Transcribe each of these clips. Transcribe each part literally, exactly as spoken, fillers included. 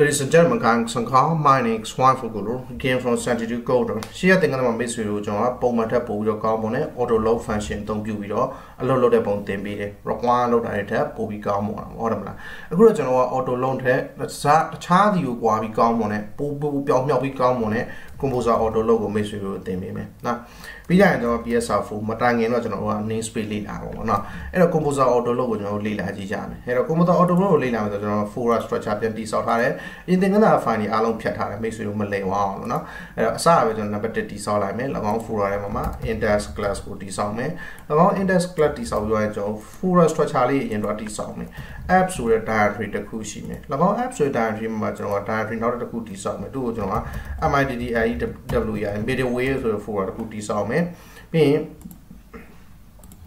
Ladies and gentlemen, my name is Juan Fuguru, came from Santiago Coder. She had the Miss John, Poma Tapo, your carbonate, autoload function, don't give it all, a load upon Tembide, Rock one load at a tap, Pobi Carmona, Autumn. A good general autoload head, the child you go be carmone, Pobu, Belmi carmone, Composer autoload, Miss Tembime. Now, behind your P S R for Matang and National Name Speed Lila or not, and a Composer autoload, no Lila Gijan, and a Composer autoload Lila, the general for us to chap and these out. In the other finding along Piata makes you Malay one, no? A savage and number thirty solar mail along for a mamma, index class for disarming, along index class disarming, for us to Charlie and what disarming. Absolute dietary the Kushime. Lagon absolute dietary much or dietary not the Kuti Salme, do Jonah, and my D D I W I and made a way for the Kuti Salme, being.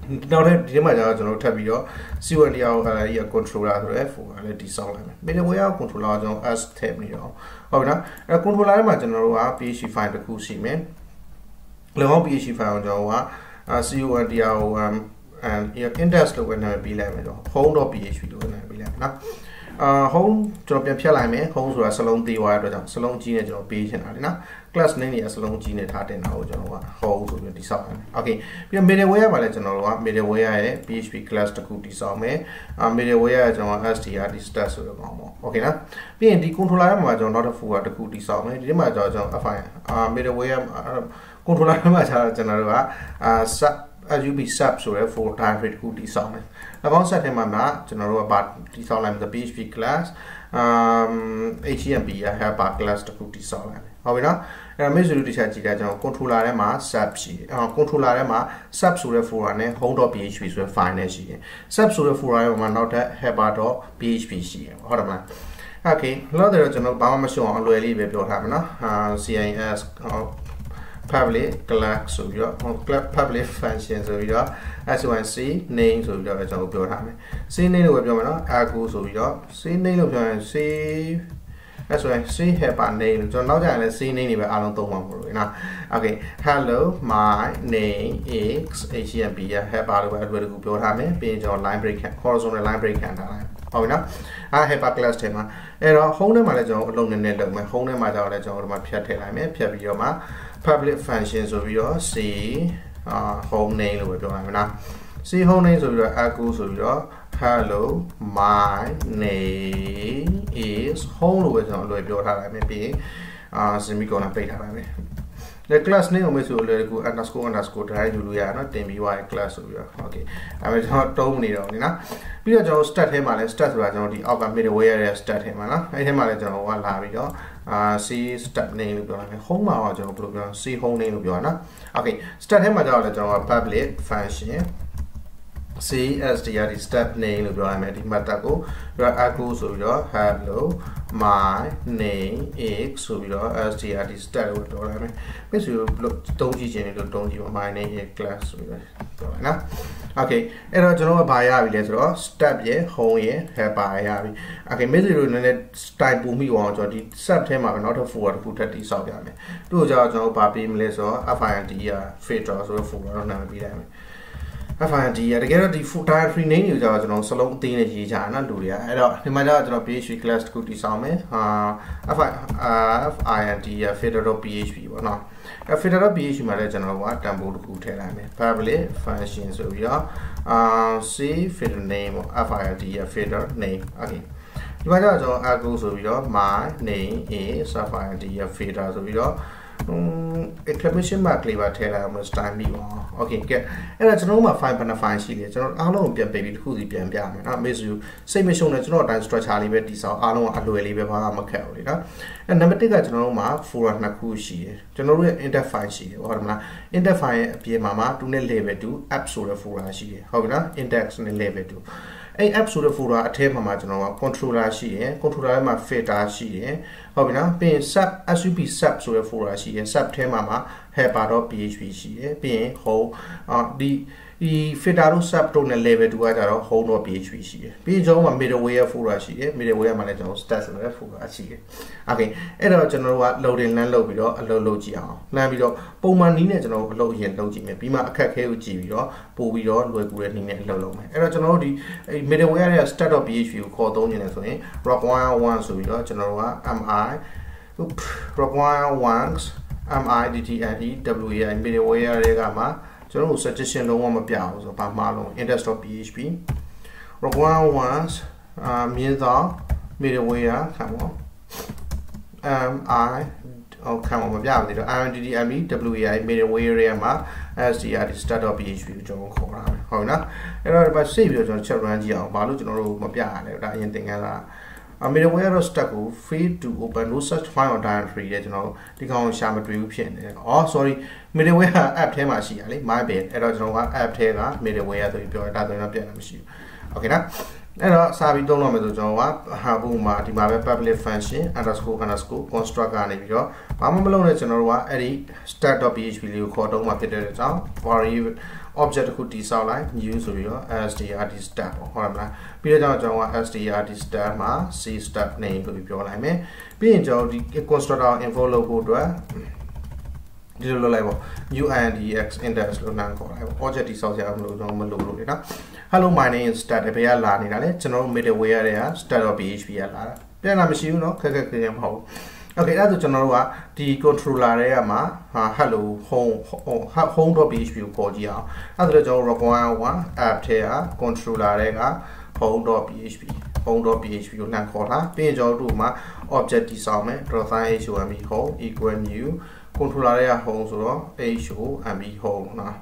Now that the major general tabio, see when you are a controller for a disarmament. Maybe we are controller as tabio. However, a controller general P H P find the Kushime. The whole P H P found Java, see you and the um and your industrial when I be lemon, hold up P H P when I be lemon. Uh, home job and Pialame, home to a salon the wire, salon genius of patient arena, class nanny as long genius hat and how general home to the design. Okay, we are made aware by the general, made aware P H P class to cook disarm, and made aware general as the artist does the normal. Okay, now being the controller, not a fool at the cook disarm, the matter of fine, made aware controller general as as you be subscribe for time with cook disarm. About setting my map, general about the P H P class, um, H E M P, I have a class to cook this all. However, a measure to check it out, controller M A, subscribe, controller M A, subscribe for an hold of P H P with finance. Subscribe for I am not a hebato P H P. Hold okay, another general bomb machine on Lily Babel Havana, C I S. Public class of your public functions of your as you can see names of your time. See name of your articles of your see name of your see as well see have a name. So now that I see name I don't know one more now. Okay, hello, my name is H M B. Have a very good time. Page on line break horizontal line break and line. Oh, no, I have a class tema. And a whole name along the net of my whole name. I don't my Piatella, public functions of your see uh, home name with your see home names of your articles of your hello, my name is home with your time. Maybe uh, semicolon pay time. The class name is underscore underscore drive Juliana, T B Y class of your okay. I mean, not Tony, you know. Because I'll start him and start the upper midway and start him. I am a general one labio. Uh, see start name of your home or job, see home name of your okay. Start him at all public function. See as the start name of your Matago, your accus of your hello. My name is Subida as the artist style with Dolame. Basically, don't you don't you my name is class with Dolana? Okay, and I don't know by Avi stab ye, home ye, have by Avi. Okay, misery type whom you want or the September not a fool put at the South Yame. Do judge no papi, Melissa, I find the fate or fool or never be damn. I find the together the full time free name is also salon teenage and do ya. I don't know P H P class could disarm it. I find the federal P H P or not. A federal P H P marriage and what Tambo could tell me. Public functions of your see federal name. I find the federal name. Okay. You might also argue of your my name is I find the federal of your. Um, exclamation mark leave a tail almost time you are okay. Get and that's no more fine, but a fine series. I don't know, baby, who the P M B. I miss you. Same as soon as not and stretch Harley with this. I don't know, I live on a carry. And number take a general mark for a Nakushi. General interfine she or my interfine P M A to live to absolute for a she. However, index and live to. A absolute for a table marginal controller she, controller my feta she, Hobina being sub as you be sub for a she, sub tema, head part of P H P she, being whole, uh, the the Fedaro subtoner level to what are hold or P H P. Page on middleware for us, middleware manager, stats for us. Okay, and our general loading and low below a low logia. Navio, Poma Nina, general logia and logia, Pima Kakeo, Povio, Luguin and Loloma. And our general middleware start of P H P called Donian Rock Wire One, so we got general am I Rock Wire Ones, am I D T I D, W A I, middleware, Regama. So suggestion no one appears about Marlon industrial P H P. Require ones, uh, middleware, come on. Um, I, oh, come on, yeah, the I M D D M E, W A I, middleware, as the other startup P H P, John Corran. Oh, no, and all about saviors on children, young, Balujan, Mabia, anything else. A middleware stack free to open no such file directory that you know the common shamatry. Oh, sorry, middleware app tema see, my bad. And I don't know what app tema middleware to be another machine. Okay, now, and I sabi don't know the Java, Habuma, the Mabel public function, underscore underscore, construct and if you're Mammalone, it's an or any start of each video called on market data or even object could design like use of your S D R D step or not. Period Java S D R D step, ma, C step name to be your name. Being the construct info logo to digital level U N D X index object is also logo. Hello, my name is Start of Lani, general middleware, Start of P H P. Then I'm sure you know, how. Okay, that's the general the control area ma hello home home dot P H P code here. That's the general require one app here control area home dot P H P home dot P H P you can call that. Then you do ma object design draw sign issue and be home equal new control area home so issue and be home na.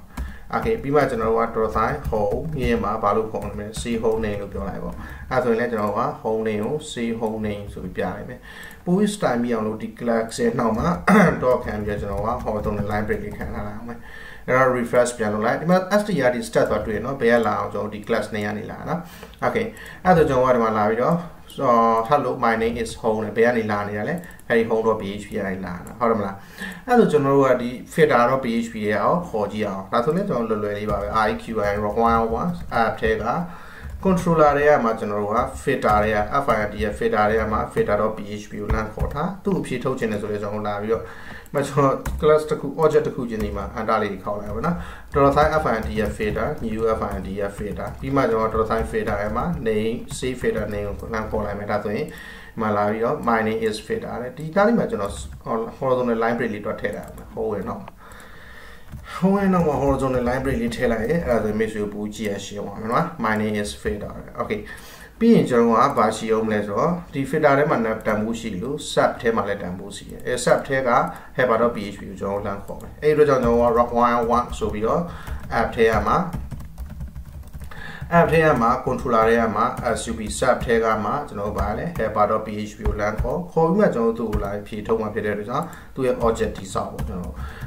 Okay, be my general draw sign home here ma value home see home name look like. That's the general home name see home name so we be able. Police time be on the clerk say now ma dog can be or don't line breaking can allow error refresh piano light but as the yard is start to no be allowed or the class name any lana. Okay, other than what my live so hello my name is home and be any lana very home or P H P I lana hormla other general the fit out of P H P out for G R that's on the lady by I Q and require ones app taker control area ma general fit area F I D fit area ma fit out P H P lan kota tu phi thau chin le so le jong la bi yo ma so class taku object taku chin ni ma anda le khaw la ba na dollar sign F I D fader new F I D fader bi ma jong dollar sign fader ma name c fader name ko lan khaw la ma da so yin ma la bi yo my name is fader di ta ni ma jong horizontal library le twat thae la ho we no. When I'm a horizontal library, tell I as a miserable G S one. My name is Fedar. Okay, being Jeroma, Bashio Lezo, the Fedar Manap Damusilu, Saptemale Damusi, a Saptega, Hebata Beach, John Lancome. A regional rock wire one, Sobio, Apteama, Apteama, Controlariama, as you be Saptegama, Nobile, Hebata Beach, Lanco, Homajo to like Pitoma Pederiza, to an object dissolved.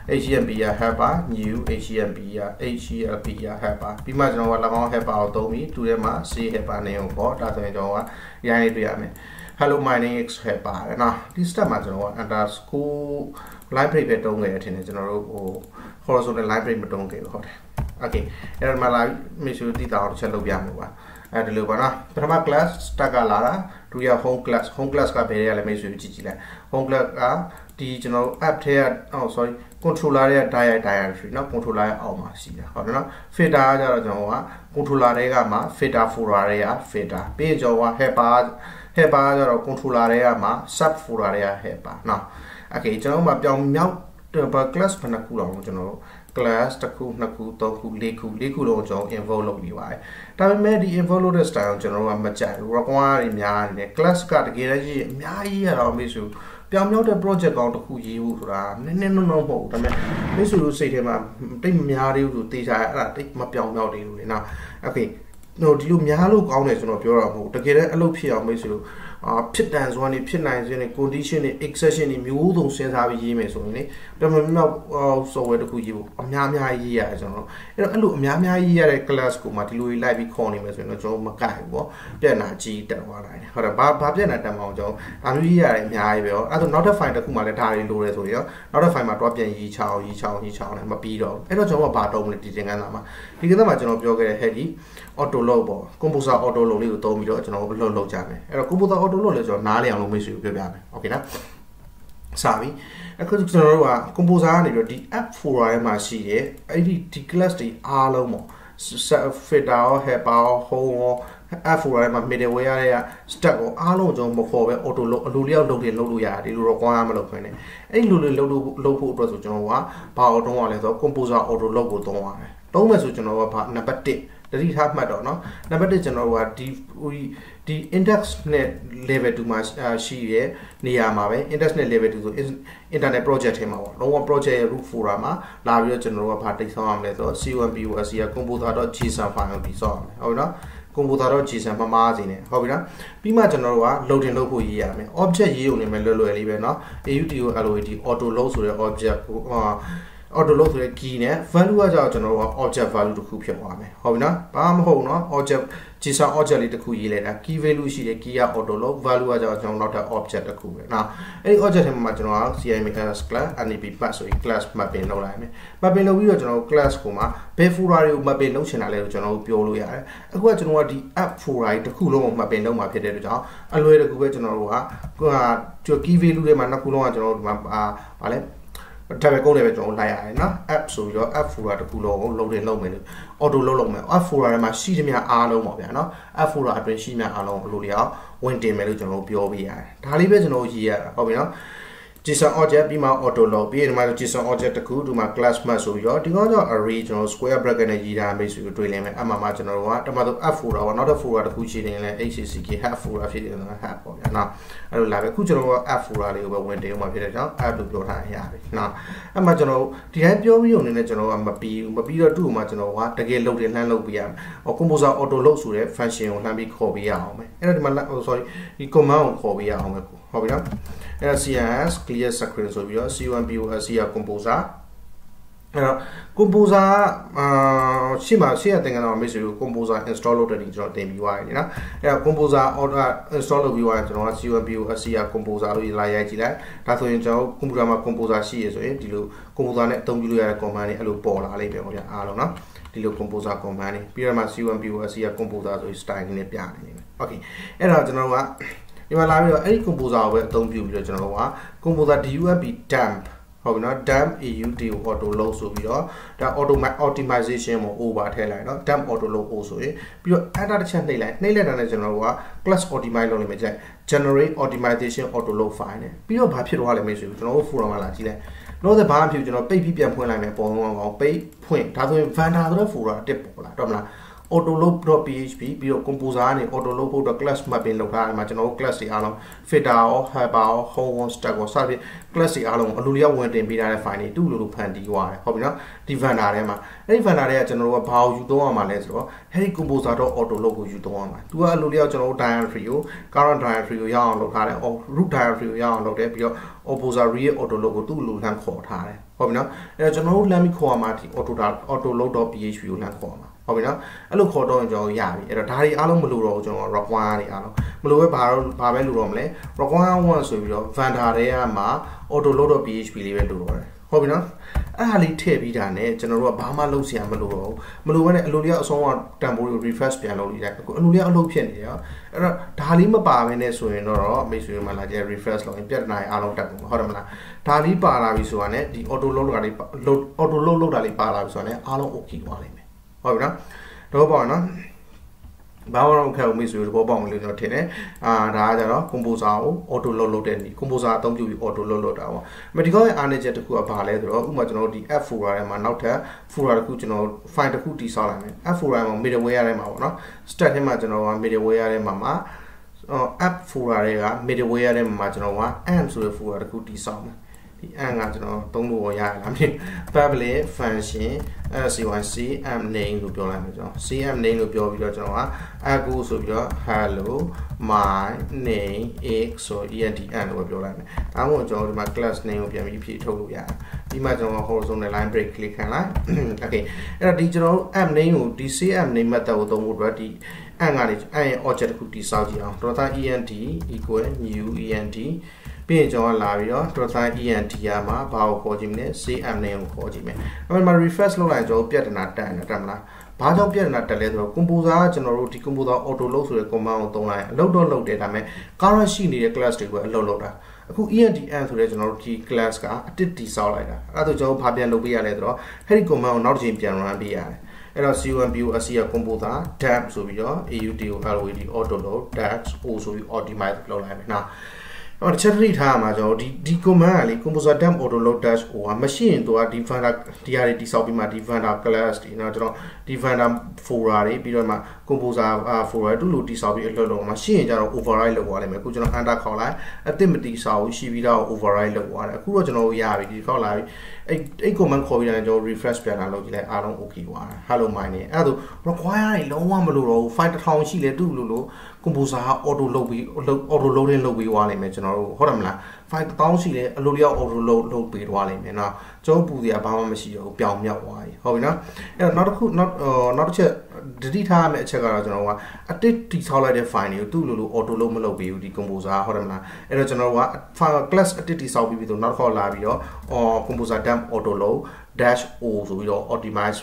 H M B Heba, new H M B H E L P Heba. Be much no one Heba told me to them, see Heba name for that. I know what Yanni hello, my name is Heba. Now, this time I know and our school library bed don't get in general or horizontal library but don't get hot. Okay, and my life, Miss Uti down shallow Yamuva. At Lubana, Prama class, Tagalara, to your home class, home class Caperia, Miss Uti, home class. The general app here, oh sorry, control area dia diary, not control area alma see. Or no, Feda Janoa, control area ma, Feda for area, Feda, Bejoa, Heba, Heba or control area ma, sub for area Heba. Now, okay, Janoma down now the class Panacula, general class, Taku, Naku, Toku, Liku, Likulojo, envelope U I. Time made the envelope style general Majai, Roguari, Mian, class card, Giraji, Mia or Misu. I'm not a project on who you are. No, no, no, this will say him. Take me out to teach. I take my young out now. Okay, no, do you mean I look on it? No, you're a look here, miss you. 啊，撇单算的，撇单算的 ，condition 的 ，exception 的，没有东西啥会移没所以呢，咱们没有呃所谓的可以不，俺们俺们还移啊，是喏，因为俺们俺们俺们还移啊，来 class 库嘛，就是来比 con 的嘛，所以呢，就没改过，变哪只得话来呢，好了，把把变哪只嘛，就俺们移啊，俺们还移哦，俺都 notify 的库嘛，来打印多的所以哦 ，notify 嘛，多变移超移超移超呢，嘛变了，哎，那就我把动的提前干啥嘛，提前干嘛就那表格的 head autoload 啵 ，composer autoload 里头多米了，就那我们 load load 下面，哎，那 composer auto လို့လည်းကျွန်တော်နားလည်အောင်လုပ်မိတ်ဆွေပြောပြမယ်โอเคနော်စပါပြီအခုကျွန်တော်တို့က composer ကနေပြီးတော့ဒီ app folder မှာရှိရဲအဲ့ဒီဒီ class တွေအားလုံးပေါ့ filter ရော helper ရော home ရော app folder မှာ middleware တွေက stack ရောအားလုံးကျွန်တော်မခေါ်ပဲ auto လို့အလိုလျောက်လုပ်တယ်လုပ်လို့ရတယ်ဒီလိုတော့ကွာမလုပ်ခွင့်နဲ့အဲ့ဒီလိုလိုလုပ်လို့လုပ်ဖို့အတွက်ဆိုကျွန်တော်ကဘာအောင်တော့လဲဆိုတော့ composer auto လုပ်ကိုသုံးရတယ်သုံးမယ်ဆိုကျွန်တော်ကဘာ number 1တတိထားမှတ်တော့เนาะနံပါတ်1ကျွန်တော်တို့ကဒီဒီ index နဲ့ level 2မှာရှိရဲနေရာမှာပဲ index နဲ့ level 2ဆို internet project ထဲမှာပေါ့ long one project ရဲ့ root folder မှာလာပြီးတော့ကျွန်တော်တို့ကဘာတိတ်ဆောင်ရမလဲဆိုတော့ composer က composer.json file ကိုပြီးဆောင်ရမယ်ဟုတ်နော် composer.json မှာမှားစီနေဟုတ်ပြီနော်ပြီးမှကျွန်တော်တို့က loading လုပ်ဖို့ရေးရမယ် object ရေးုံနေမယ်လွယ်လွယ်လေးပဲเนาะ autoload auto load ဆိုတဲ့ object ကိုAutoload ဆိုတဲ့ key နဲ့ value ကကြောင့်ကျွန်တော်တို့က object value တစ်ခုဖြစ်သွားမယ်ဟုတ်ပြီနော်ဘာမှမဟုတ်နော် object json object လေးတစ်ခုရေးလိုက်တာ key value ရှိတယ် key က autoload value ကကြောင့်ကျွန်တော်တို့နောက်ထပ် object တစ်ခုပဲနော်အဲ့ဒီ object ထဲမှာကျွန်တော်က cms class np path ဆိုပြီး class mapping လုပ်လိုက်မယ် mapping လုပ်ပြီးတော့ကျွန်တော်တို့ class ကိုမှဘယ် folder တွေကို mapping လုပ်ချင်တာလဲလို့ကျွန်တော်တို့ပြောလို့ရတယ်အခုကကျွန်တော်ကဒီ app folder တွေတစ်ခုလုံးကို mapping လုပ်မှာဖြစ်တဲ့အတွက်ကြောင့်အလွယ်တကူပဲကျွန်တော်တို့က key value တွေမှာနှစ်ခုလုံးကကျွန်တော်တို့ဟာဗာလဲဒါပဲကုန်တယ်ပဲကျွန်တော်လိုက်ရတယ်နော် app ဆိုပြီးတော့ app folder တစ်ခုလုံးကိုလုံးတင်လုံးမယ်လို့ auto လုံးလုံးမယ် app folder ထဲမှာရှိသမျှအားလုံးပေါ့ဗျာနော် app folder အတွင်းရှိသမျှအားလုံးအလိုလျောက်ဝင်တင်မယ်လို့ကျွန်တော်ပြောပေးရတယ်ဒါလေးပဲကျွန်တော်ရေးရတာဟုတ်ပြီနော် json object ပြီးမှ auto လုံးပြီးရင်ဒီမှာ json object တစ်ခုဒီမှာ class mat ဆိုပြီးတော့ဒီကောင်က array ကျွန်တော် square bracket နဲ့ရေးထားမယ်ဆိုပြီးတွေ့လင်းမယ်အမှန်မှကျွန်တော်ကတမန်တော့ app folder က not a folder တစ်ခုရှိတယ်လဲ hcck help folder ဖြစ်တယ်နော် help ပေါ့ဗျာနော်အဲ့လိုလာပဲခုကျွန်တော်က app folder လေးကိုပဲဝင်တင်အောင်မှာဖြစ်တဲ့ကြောင့် app လို့ပြောထားရပြီနော်အဲ့မှာကျွန်တော်ဒီတိုင်းပြောပြီးုံနေနဲ့ကျွန်တော်ကမပြီးမပြီးတော့သူ့ကိုမှကျွန်တော်ကတကယ်လုပ်တယ်လှမ်းလုပ်ပြရမယ် composer auto load ဆိုတဲ့ function ကိုလှမ်းပြီးခေါ်ပေးရအောင်မယ်အဲ့တော့ဒီမှာ sorry ဒီ command ကိုခေါ်ပေးရအောင်မယ်ဟုတ်ပြီနော်အဲ့တော့ cls clear screen ဆိုပြီးတော့ composer က composer အဲ့တော့ composer အာရှေ့မှာရှေ့ရတင်ကနော်မိတ်ဆွေတို့ composer install လုပ်တယ်ဒီကျွန်တော်တင်ပြီးသွားပြီနော်အဲ့တော့ composer order install လုပ်ပြီးသွားရင်ကျွန်တော်က composer က composer လို့လာရိုက်ကြည့်လိုက်ဒါဆိုရင်ကျွန်တော် computer မှာ composer ရှိရဆိုရင်ဒီလို composer နဲ့အသုံးပြုလို့ရတဲ့ command တွေအဲ့လိုပေါ်လာလိမ့်မယ်ပေါ့ဗျာအားလုံးနော်ဒီလို composer command တွေပြီးတော့မှ composer က composer ဆိုပြီး style နဲ့ပြနေတယ်โอเคအဲ့တော့ကျွန်တော်ကဒီမှာလာပြီးတော့အဲ့ဒီ composer ကိုပဲအသုံးပြုပြီးတော့ကျွန်တော်တို့က composer dump dump ဟုတ်ပြီနော် dump eud auto load ဆိုပြီးတော့ဒါ auto optimization ကို over ထည့်လိုက်နော် dump auto load o ဆိုရင်ပြီးတော့ enter တစ်ချက်နှိပ်လိုက်နှိပ်လိုက်တာနဲ့ကျွန်တော်တို့က class optimize လုပ်နေမှာကြိုက် generate optimization auto load file နဲ့ပြီးတော့ဘာဖြစ်သွားလဲမေးဆိုပြီးကျွန်တော်တို့ folder မှာလာကြည့်လိုက်တော့ဒါဘာဖြစ်ကျွန်တော်ပိတ်ပြီးပြန်ဖွင့်လိုက်မယ်ပုံလုံးအောင်ပိတ်ဖွင့်ဒါဆိုရင် vendor ဆိုတဲ့ folder တစ်ပေါ်လာတော့မလားautoload.php ပြီးတော့ composer ကနေ autoload ဖို့အတွက် class mapping လုပ်ထားတယ်မှာကျွန်တော်တို့ class တွေအားလုံး filter ရော helper ရော home ရော stack ရောစသဖြင့် class တွေအားလုံးအလိုလျောက်ဝင်တင်ပေးထားတဲ့ file တွေတူလို့လို့ဖန်တီးသွားတယ်ဟုတ်ပြီနော်ဒီ vendor ထဲမှာအဲ့ဒီ vendor တွေကကျွန်တော်တို့ကဘာကိုယူသုံးရမှာလဲဆိုတော့အဲ့ဒီ composer.autoload ကိုယူသုံးရမှာသူကအလိုလျောက်ကျွန်တော်တို့ directory ကို current directory ကိုရအောင်လုပ်ထားတယ် root directory ကိုရအောင်လုပ်တယ်ပြီးတော့ composer read autoload ကိုသူ့လိုလှမ်းခေါ်ထားတယ်ဟုတ်ပြီနော်အဲ့တော့ကျွန်တော်တို့လှမ်းပြီးခေါ်ရမှာဒီ autoload.php ကိုလှမ်းခေါ်မှာဟုတ်ပြီနော်အဲ့လိုခေါ်တော့ကျွန်တော်ရပြီအဲ့တော့ဒါတွေအားလုံးမလိုတော့ကျွန်တော် require တွေအားလုံးမလိုပဲဘာတော့ဘာပဲလိုတော့မလဲ require 1ဆိုပြီးတော့ vendor တွေကမှ autoload.php လေးပဲလိုတော့တယ်ဟုတ်ပြီနော်အဲ့ဟာလေးထည့်ပြီးတာနဲ့ကျွန်တော်တို့ကဘာမှလုပ်စရာမလိုတော့ဘူးမလိုဘဲနဲ့အလိုလျောက်အဆုံးကတန်ဖိုးကို refresh ပြန်လုပ်လိုက်တာအခုအလိုလျောက်အလုပ်ဖြစ်နေရောအဲ့တော့ဒါလေးမပါဘဲနဲ့ဆိုရင်တော့မိတ်ဆွေတို့မှလာကြ refresh လုပ်ရင်ပြဿနာအားလုံးတက်ကုန်မှာဟုတ်တယ်မလားဒါလေးပါလာပြီဆိုတာနဲ့ဒီ autoload ကလေး autoload လောက်တာလေးပါလာပြီဆိုတာနဲ့အားလုံး okay သွားလိမ့်မယ်ဟုတ်ပြီနော်တော့ပေါ့နော်ဘာမှမခက်ဘူးမိတ်ဆွေတို့တော့ပေါ့မလို့ကျွန်တော်ထင်တယ်အာဒါကကြတော့ composer ကို auto load လုပ်တဲ့နည်း composer အသုံးပြုပြီး auto load လုပ်တာပေါ့မဒီကောင်းရဲ့အားနည်းချက်တစ်ခုကဘာလဲဆိုတော့ဥပမာကျွန်တော်တို့ဒီ app folder ထဲမှာနောက်ထပ် folder တစ်ခုကျွန်တော် file တစ်ခုတည်ဆောက်လိုက်မယ် app folder မှာ middleware ထဲမှာပေါ့နော် stack ထဲမှာကျွန်တော်က middleware ထဲမှာမှာ app folder တွေက middleware ထဲမှာကျွန်တော်က amp ဆိုတဲ့ folder တစ်ခုတည်ဆောက်မယ် Ang at all, don't know what I mean. Probably fancy as you want see, I'm name of your language. See, I'm name of your video. I go so your hello, my name is so yet the end of your language. I want to my class name of your M V P total. Yeah, imagine a horizontal line break click and line. Okay, and a digital I'm name of D C. I'm name at the wood ready. And I orchard cookie Saudi. Rota E N T equal new E N T. Page on Lavio, Trota E and Tiama, Bao Hojimne, C and name Hojime. When my refers low and Joe Piatanata and Tamla, Pado Pianata letter, Composer, General Ticumbuda, Autoload to a command, Dona, Load or Load data, me, currency need a class to a Loloda. Who ear the answer regional T class car, did the solida. Other Joe Pabian Lubia letter, Hericoman, not Jim Piano and B I. And as you and you see a computer, tabs over your A U D O L W D Autoload, tabs also optimized low line now. Or cherry tamajo, the comali, composer dam autoload dash or machine to a different diarity subima different class in a different Ferrari, Bidoma, composer for a dulu disabi a little machine or override the water, Macujan and a collar, a timidity saw, she without override the water, Kurojano Yavi, collar, a common COVID and your refresh pianology like Aron Okiwa, hello mine, Ado, require a low one below, find a town she let do Lulu, composer autoload, autoload and lobby one image. Horemla, five thousand a loyal or low low paid wallet, and now Joe Budia Bamamasio, Piao Miawai. Hovina, and not not not the detail at Chagarajanova. A tit is all I define you, two Lulu or to Lomelo beauty composer, Horemla, and a general class a tit is all we do not call Labio or composer dam autoload dash also with your optimized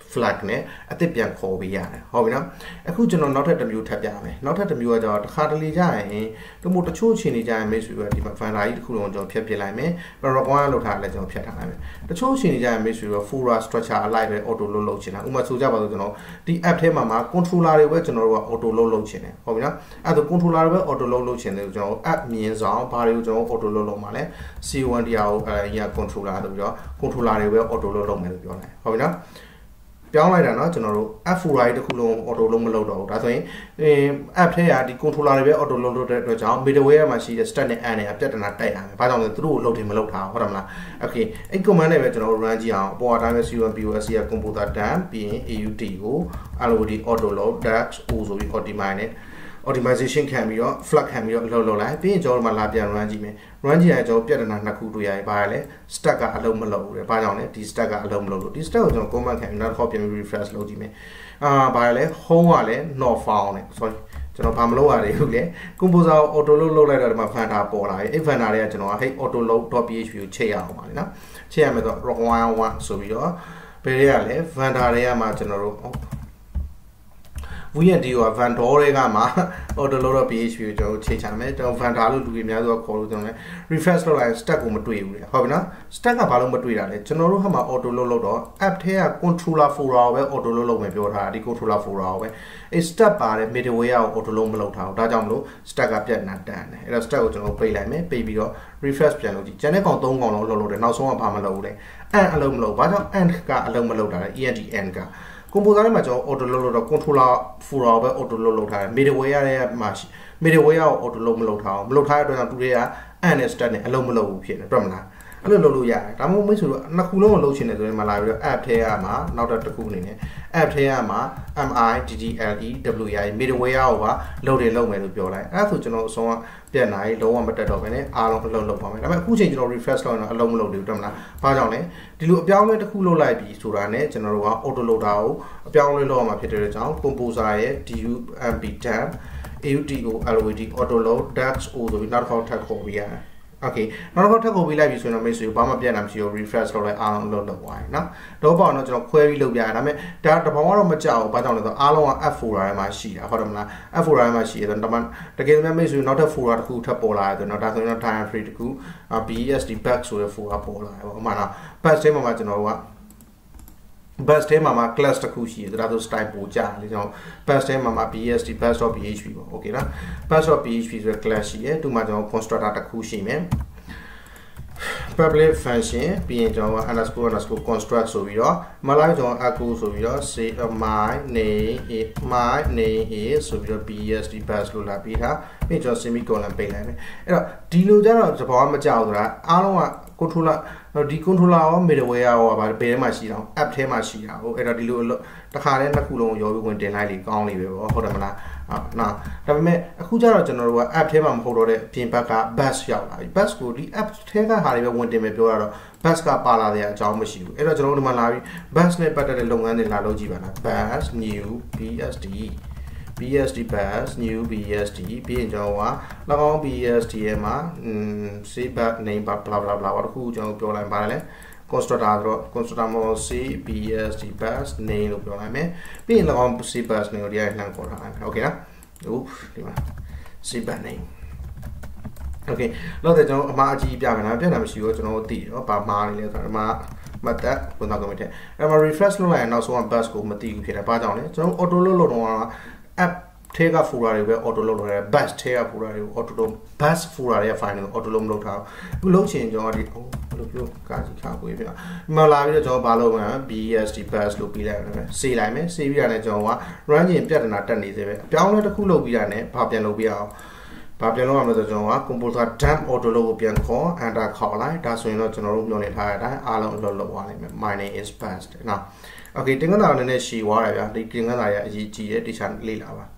flagne at the Pian Covia. Hovina, a good general not at the mute tapiame, not at the mute hardly die, the motor church in the diamonds we were defined who on your Piapilame, but Roguan Lotta let your Piatame. The church in the diamonds we were full stretcher alive autololocina, Umatujabazano, the Aptemama, controlari vegetal autololocine. Hovina, at the controlari autololocine, general at means on Pario autololomane, see one the ya controlado, controlari. Autoload made your life. However, Piana general, a full ride Kulon autoload. That way, after the control autoload, the job, midway, my she is standing and after an attack. But on the true loading melota, Horama. Okay, a command original Rangia, what I was you and you as a computer dam, being A U T O, already autoload, that's also optimized. Optimization can be your flag can be your lolai, being all my labia Rangi. Rangi I job yet another Kuduya Vale, Stagger alum low, Bayonet, this stagger alum low, this dog don't come and can not copy and refresh logime. Ah, Vale, Hoale, no found it. Sorry, General Pamloa, Hugle, Composer, Autoload letter, my fan up or I, if an area general, hey, Autoload, top H V, Chia, Malina, Chia method, Roguan one, so we are, Periale, Vandaria, Marginal. We are doing a Vantorigama or the lower P H P to Chichamet or Vantalu to be another call on a refresher and stack on to you. However, stack up along between it. Generalhama or to Lolo, apt here, controller for our or to Lolo, maybe or hardy controller for our. A step by a midway out or to Lomolotown, Dadamlo, stack up yet not done. It is stuck to play like me, baby or refresh penalty. Genegon don't go on Lolo, now so on Pamalode, and Alumlo, but and got Alumaloda, E N G and got. Composer much or the Lolo controller for our autoload time, midway area much, midway out or the Lomolotown, blow tire to Rea, and a standing alumolo here, Bromna. A little ya, Tamo Miss Nakulo lotion is in Malawi, Apteama, not at the Kunin, Apteama, M I G G L E W I, midway over, loaded low men with your life. I thought you know, so then I don't want that of any, I don't know for me. I'm a who changed your refresh on a lomolo, Domna, Padone. The Piaule Kulo Libi, Surane, General Autoload Ao, Piaule Loma Peter Town, Composer, D U M P Tab, A U T O, L O D, Autoload, Dax, although not for Tacovia. Okay, now what I go will have you know, Miss Obama Pianam, your refresh or Alan Lola wine. Now, the bonnet of Query Lobianame, that the power of Majao, but on the Alan Afura, my she, Hormla, Afura, my she, and the man, the game makes you not a fool at Kutapola, the not a time free to go, a B S D backs with a fool Apola, mana, past him, Majanova. Best time I'm a cluster cushy, the other type of jar, you know. Best time I'm a P S D, best of P H P, okay, na? Best of P H P is a classy, too much of construct at a cushy, man. Probably fancy, being underscore underscore construct, so we are. Malay on a cool, so we are. Say my name, my name is, so we are P S D, best Lula Pita, major semicolon, pay. Dilo, the bomb, a jar, I don't want. controller the controller middleware app the machine the current going to highly now the app the Bass ka pala de ajao mashi bu. Era jano ma la bi bass ne patat de longan de la lo ji ba na. Bass new bsd bsd bass new bsd pin jano wa la kaw bsd ma um c back name ba bla bla bla wa khu jano pyo lai ba le constructor so constructor mo c bsd bass name lo pyo lai me pin la kaw c bass ne lo dia hlan ko la okay na oop di ma c back name okay, now that you are going to be able to but that will not go with it. I'm a refresh line also on Basco Matthew Peter Badon. So, Autoload app take a Ferrari where Autoload bus tear Ferrari, Autoload bus Ferrari finding Autoload loadout. Low change already. Oh, look, guys, you can't believe it. Malawi Joe Baloma, B S D bus look below. See, I may see Viana Joa running better than I done it. Down at the Kulo Viana, Papian Lobia. Papiano am the Jonah, Composer Damp Autoload Bianco, and I call I, that's when you're not entire. I don't know my name is past. Now, okay, think about the next she warrior, the king and I, G G, Lila.